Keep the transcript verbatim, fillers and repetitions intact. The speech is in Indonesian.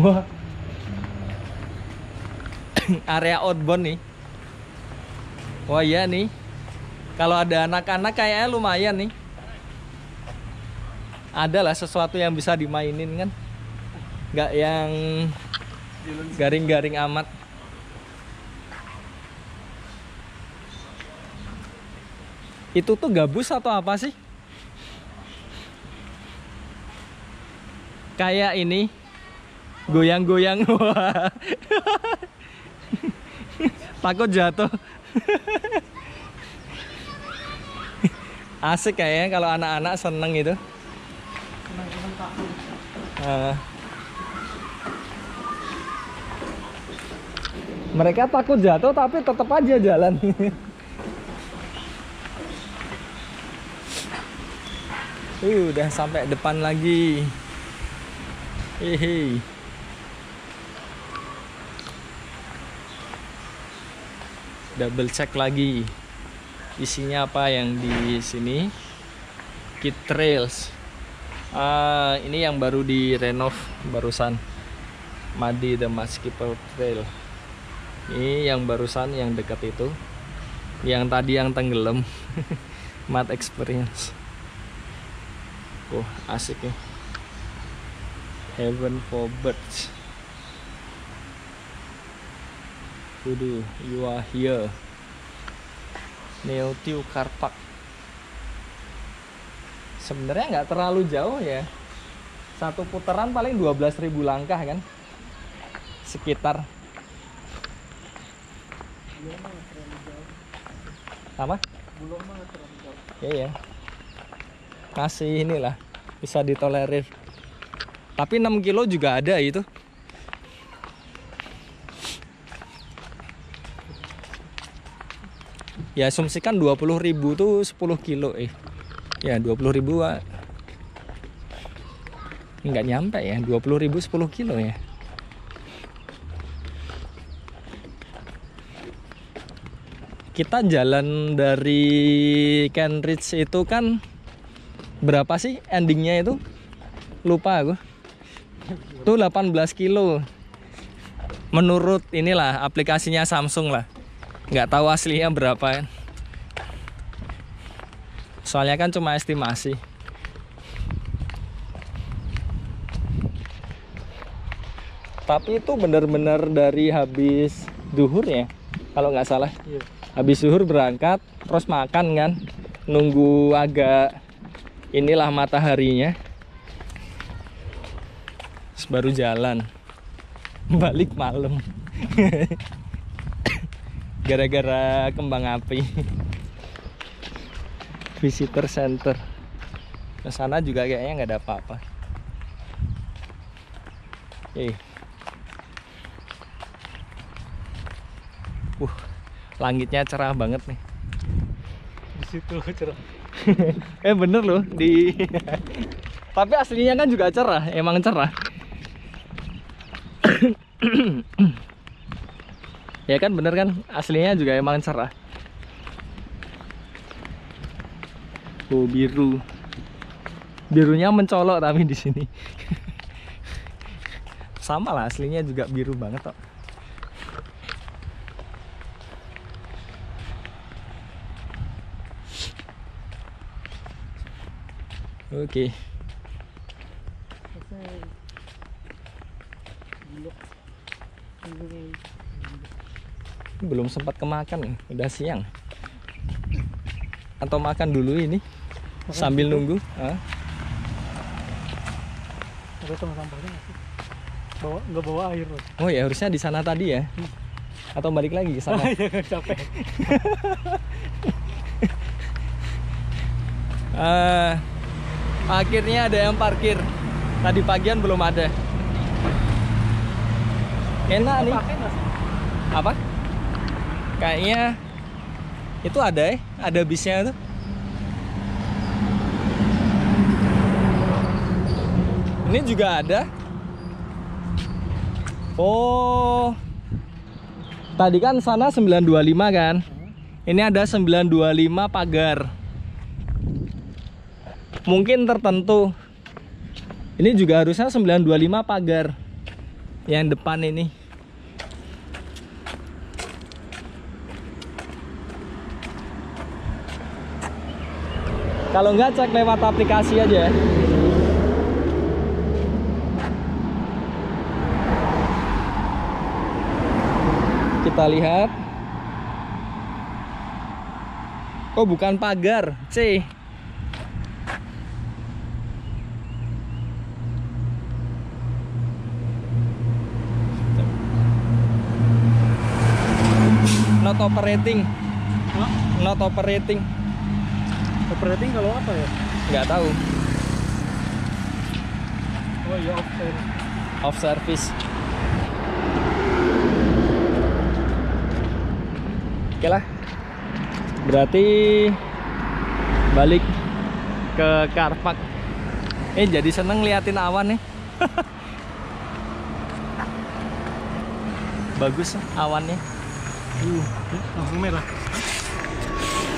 Wah. Area outbound nih. Wah iya nih. Kalau ada anak-anak kayaknya lumayan nih. Adalah sesuatu yang bisa dimainin kan. Nggak yang garing-garing amat. Itu tuh gabus atau apa sih? Kayak ini goyang-goyang. Takut jatuh. Asik kayaknya kalau anak-anak seneng itu. Seneng-seneng takut. Uh, mereka takut jatuh tapi tetap aja jalan. Uh, udah sampai depan lagi. Hehe. Double check lagi. Isinya apa yang di sini? Kit Trails. Uh, ini yang baru direnov barusan. Muddy the Mudskipper Trail. Ini yang barusan yang dekat itu. Yang tadi yang tenggelam. Mud Experience. Oh, asik ya. Heaven for birds. Kudu, you are here. Neotiu Car Park. Sebenarnya nggak terlalu jauh ya. Satu putaran paling dua belas ribu langkah kan. Sekitar. Belum terlalu jauh. Apa? Belum terlalu jauh. Iya ya. Masih inilah bisa ditolerir, tapi enam kilo juga ada itu. Ya asumsikan dua puluh ribu tuh sepuluh kilo eh. Ya dua puluh ribu nggak nyampe ya, dua puluh ribu sepuluh kilo ya. Kita jalan dari Kent Ridge itu kan berapa sih endingnya itu? Lupa aku. Itu delapan belas kilo. Menurut inilah aplikasinya Samsung lah. Nggak tahu aslinya berapa. Soalnya kan cuma estimasi. Tapi itu benar-benar dari habis duhur ya. Kalau nggak salah. Habis duhur berangkat, terus makan kan. Nunggu agak inilah mataharinya, baru jalan balik malam. Gara-gara kembang api. Visitor Center. Ke sana juga kayaknya nggak ada apa-apa. Eh, uh, langitnya cerah banget nih. Di situ cerah. Eh bener loh di. Tapi aslinya kan juga cerah, emang cerah. Ya kan bener kan, aslinya juga emang cerah. Oh biru, birunya mencolok tapi di sini. Sama lah aslinya juga biru banget kok. Oke. Okay. Belum sempat kemakan, udah siang. Atau makan dulu ini makan sambil dulu. Nunggu. Ah. Bawa, nggak bawa air. Oh ya harusnya di sana tadi ya. Atau balik lagi ke sana. Capek. Ah. Akhirnya ada yang parkir. Tadi pagian belum ada. Enak nih. Apa? Kayaknya itu ada ya, ada bisnya tuh. Ini juga ada. Oh. Tadi kan sana sembilan dua lima kan. Ini ada sembilan dua lima pagar. Mungkin tertentu. Ini juga harusnya sembilan dua lima pagar. yang depan ini. Kalau nggak, cek lewat aplikasi aja ya. Kita lihat. Oh, bukan pagar, C. Not operating. Huh? Not operating. Operating kalau apa ya? Nggak tahu. Oh iya, off service. Off service. Oke lah. Berarti balik ke Karpak. Eh, jadi seneng liatin awan nih. Bagus awannya. Uh, langsung merah.